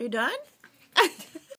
Are you done?